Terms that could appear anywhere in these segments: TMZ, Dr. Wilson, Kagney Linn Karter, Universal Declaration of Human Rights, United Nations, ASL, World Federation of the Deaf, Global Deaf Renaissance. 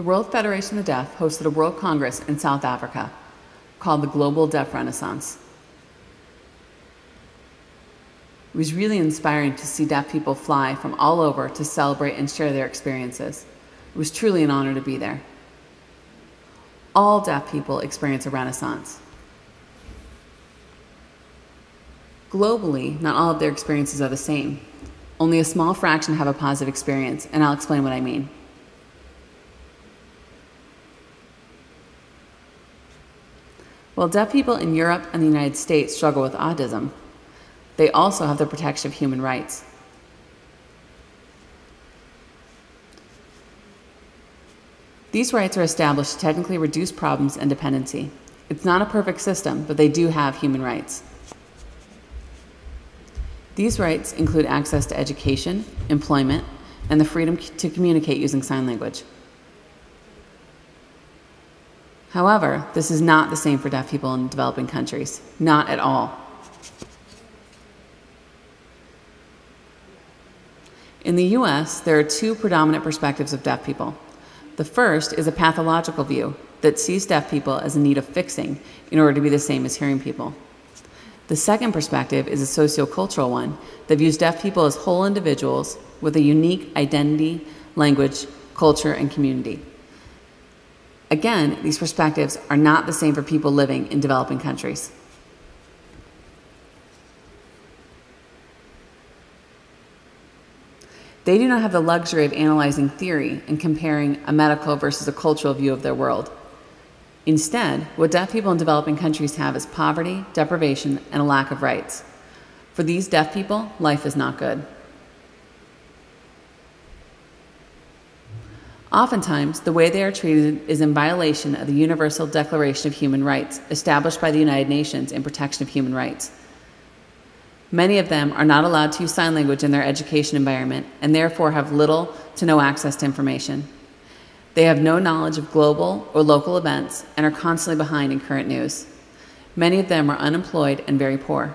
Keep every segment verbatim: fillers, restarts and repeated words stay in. the World Federation of the Deaf hosted a World Congress in South Africa called the Global Deaf Renaissance. It was really inspiring to see deaf people fly from all over to celebrate and share their experiences. It was truly an honor to be there. All deaf people experience a renaissance. Globally, not all of their experiences are the same. Only a small fraction have a positive experience, and I'll explain what I mean. While deaf people in Europe and the United States struggle with autism, they also have the protection of human rights. These rights are established to technically reduce problems and dependency. It's not a perfect system, but they do have human rights. These rights include access to education, employment, and the freedom to communicate using sign language. However, this is not the same for deaf people in developing countries. Not at all. In the U S, there are two predominant perspectives of deaf people. The first is a pathological view that sees deaf people as in need of fixing in order to be the same as hearing people. The second perspective is a sociocultural one that views deaf people as whole individuals with a unique identity, language, culture, and community. Again, these perspectives are not the same for people living in developing countries. They do not have the luxury of analyzing theory and comparing a medical versus a cultural view of their world. Instead, what deaf people in developing countries have is poverty, deprivation, and a lack of rights. For these deaf people, life is not good. Oftentimes, the way they are treated is in violation of the Universal Declaration of Human Rights, established by the United Nations in protection of human rights. Many of them are not allowed to use sign language in their education environment and therefore have little to no access to information. They have no knowledge of global or local events and are constantly behind in current news. Many of them are unemployed and very poor.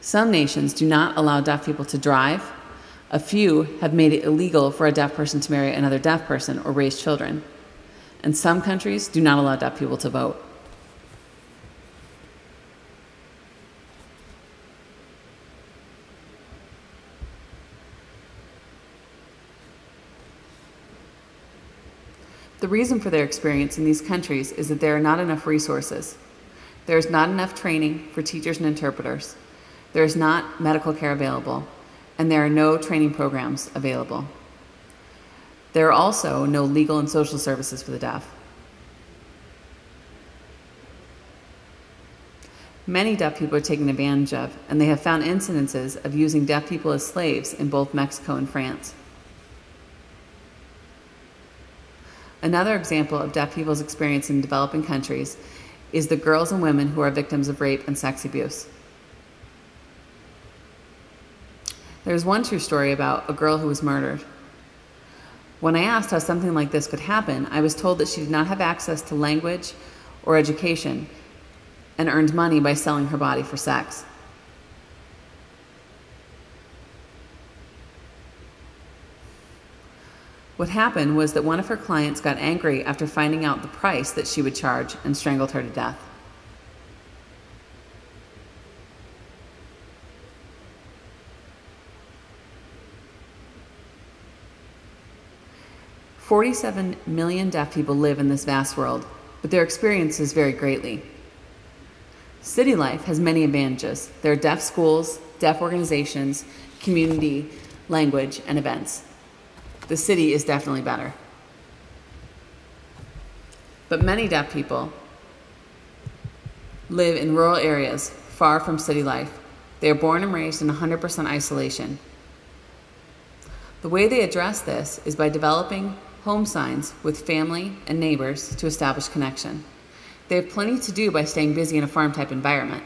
Some nations do not allow deaf people to drive. A few have made it illegal for a deaf person to marry another deaf person or raise children. And some countries do not allow deaf people to vote. The reason for their experience in these countries is that there are not enough resources. There is not enough training for teachers and interpreters. There is not medical care available, and there are no training programs available. There are also no legal and social services for the deaf. Many deaf people are taken advantage of, and they have found incidences of using deaf people as slaves in both Mexico and France. Another example of deaf people's experience in developing countries is the girls and women who are victims of rape and sex abuse. There's one true story about a girl who was murdered. When I asked how something like this could happen, I was told that she did not have access to language or education and earned money by selling her body for sex. What happened was that one of her clients got angry after finding out the price that she would charge and strangled her to death. forty-seven million deaf people live in this vast world, but their experiences vary greatly. City life has many advantages. There are deaf schools, deaf organizations, community, language, and events. The city is definitely better. But many deaf people live in rural areas, far from city life. They are born and raised in one hundred percent isolation. The way they address this is by developing home signs with family and neighbors to establish connection. They have plenty to do by staying busy in a farm-type environment,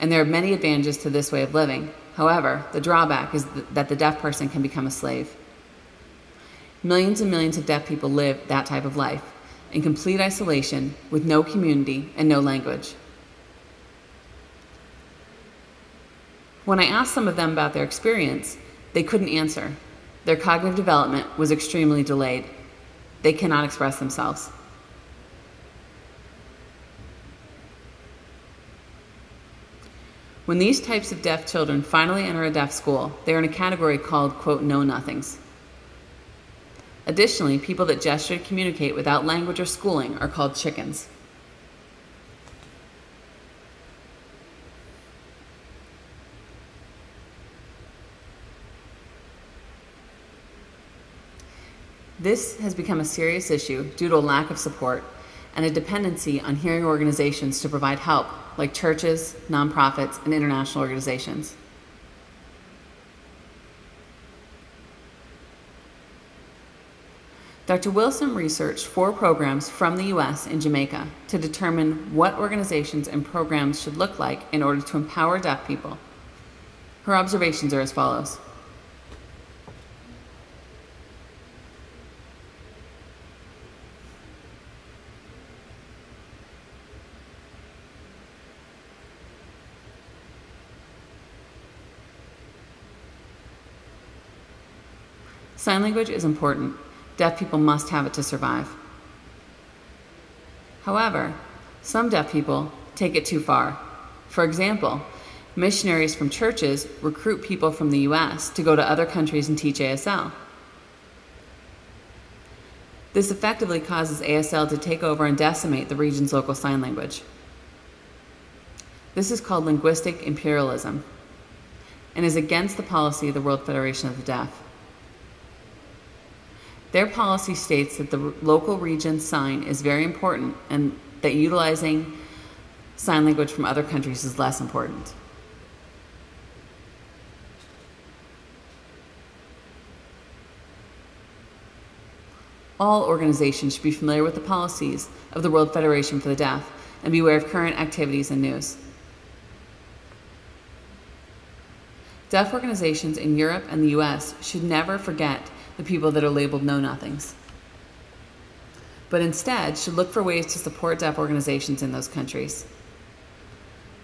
and there are many advantages to this way of living. However, the drawback is that the deaf person can become a slave. Millions and millions of deaf people live that type of life, in complete isolation, with no community and no language. When I asked some of them about their experience, they couldn't answer. Their cognitive development was extremely delayed. they cannot express themselves. When these types of deaf children finally enter a deaf school, they are in a category called, quote, know-nothings. Additionally, people that gesture to communicate without language or schooling are called chickens. This has become a serious issue due to a lack of support and a dependency on hearing organizations to provide help, like churches, nonprofits, and international organizations. Doctor Wilson researched four programs from the U S and Jamaica to determine what organizations and programs should look like in order to empower deaf people. Her observations are as follows. Sign language is important. Deaf people must have it to survive. However, some deaf people take it too far. For example, missionaries from churches recruit people from the U S to go to other countries and teach A S L. This effectively causes A S L to take over and decimate the region's local sign language. This is called linguistic imperialism and is against the policy of the World Federation of the Deaf. Their policy states that the local region sign is very important and that utilizing sign language from other countries is less important. All organizations should be familiar with the policies of the World Federation for the Deaf and beware of current activities and news. Deaf organizations in Europe and the U S should never forget the people that are labeled know-nothings, but instead should look for ways to support deaf organizations in those countries.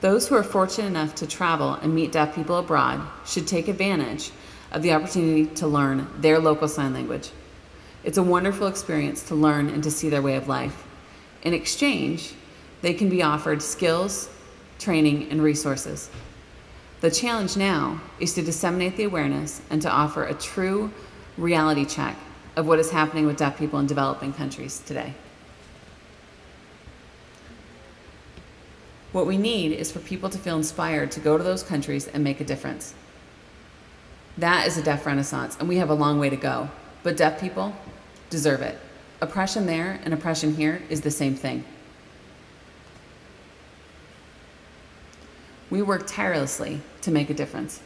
Those who are fortunate enough to travel and meet deaf people abroad should take advantage of the opportunity to learn their local sign language. It's a wonderful experience to learn and to see their way of life. In exchange, they can be offered skills, training, and resources. The challenge now is to disseminate the awareness and to offer a true reality check of what is happening with deaf people in developing countries today. What we need is for people to feel inspired to go to those countries and make a difference. That is a deaf renaissance, and we have a long way to go, but deaf people deserve it. Oppression there and oppression here is the same thing. We work tirelessly to make a difference.